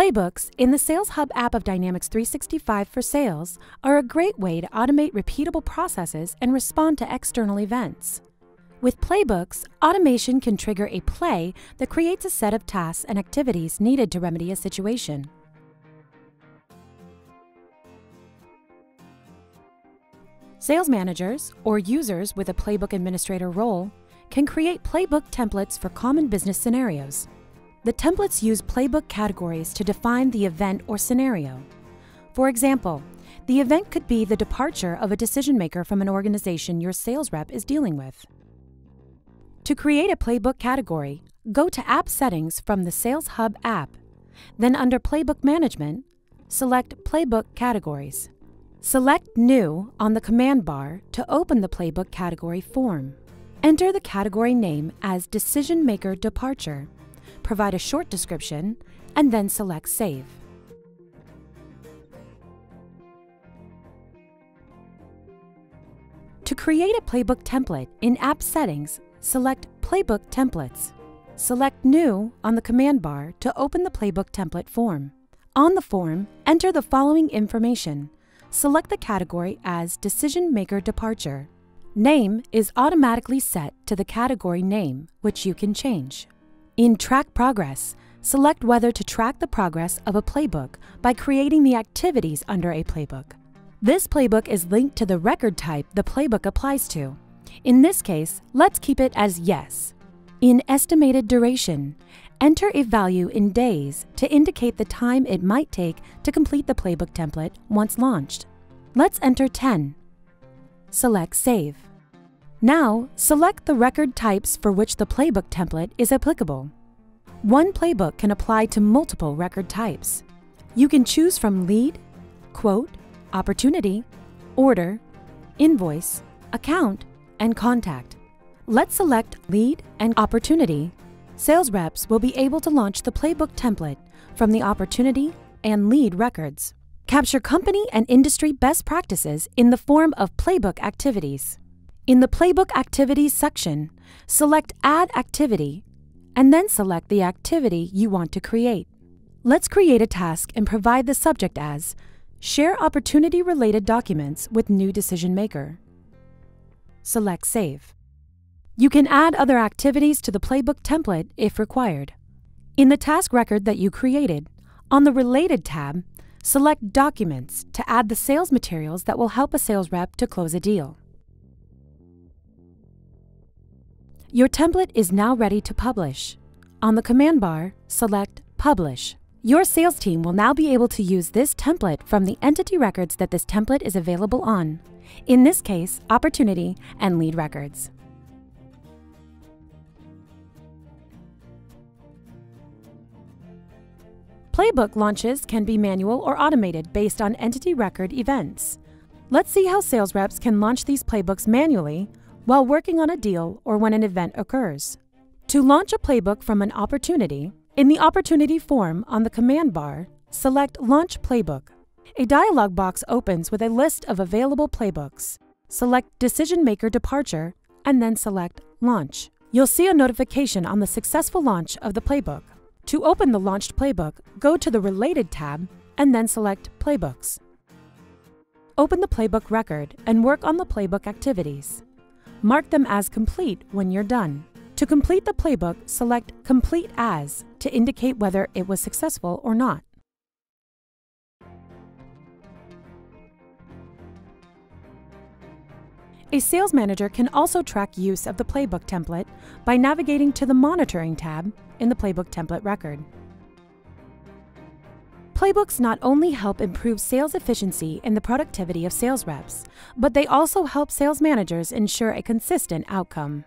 Playbooks in the Sales Hub app of Dynamics 365 for Sales are a great way to automate repeatable processes and respond to external events. With Playbooks, automation can trigger a play that creates a set of tasks and activities needed to remedy a situation. Sales managers, or users with a Playbook administrator role, can create Playbook templates for common business scenarios. The templates use Playbook categories to define the event or scenario. For example, the event could be the departure of a decision maker from an organization your sales rep is dealing with. To create a Playbook category, go to App Settings from the Sales Hub app. Then under Playbook Management, select Playbook Categories. Select New on the command bar to open the Playbook category form. Enter the category name as Decision Maker Departure. Provide a short description, and then select Save. To create a Playbook template in App Settings, select Playbook Templates. Select New on the command bar to open the Playbook template form. On the form, enter the following information. Select the category as Decision Maker Departure. Name is automatically set to the category name, which you can change. In Track Progress, select whether to track the progress of a Playbook by creating the activities under a Playbook. This Playbook is linked to the record type the Playbook applies to. In this case, let's keep it as Yes. In Estimated Duration, enter a value in days to indicate the time it might take to complete the Playbook template once launched. Let's enter 10. Select Save. Now, select the record types for which the Playbook template is applicable. One Playbook can apply to multiple record types. You can choose from Lead, Quote, Opportunity, Order, Invoice, Account, and Contact. Let's select Lead and Opportunity. Sales reps will be able to launch the Playbook template from the Opportunity and Lead records. Capture company and industry best practices in the form of Playbook activities. In the Playbook Activities section, select Add Activity, and then select the activity you want to create. Let's create a task and provide the subject as Share Opportunity-Related Documents with New Decision Maker. Select Save. You can add other activities to the Playbook template if required. In the task record that you created, on the Related tab, select Documents to add the sales materials that will help a sales rep to close a deal. Your template is now ready to publish. On the command bar, select Publish. Your sales team will now be able to use this template from the entity records that this template is available on. In this case, Opportunity and Lead records. Playbook launches can be manual or automated based on entity record events. Let's see how sales reps can launch these Playbooks manually while working on a deal or when an event occurs. To launch a Playbook from an Opportunity, in the Opportunity form on the command bar, select Launch Playbook. A dialog box opens with a list of available Playbooks. Select Decision Maker Departure and then select Launch. You'll see a notification on the successful launch of the Playbook. To open the launched Playbook, go to the Related tab and then select Playbooks. Open the Playbook record and work on the Playbook activities. Mark them as complete when you're done. To complete the Playbook, select Complete As to indicate whether it was successful or not. A sales manager can also track use of the Playbook template by navigating to the Monitoring tab in the Playbook template record. Playbooks not only help improve sales efficiency and the productivity of sales reps, but they also help sales managers ensure a consistent outcome.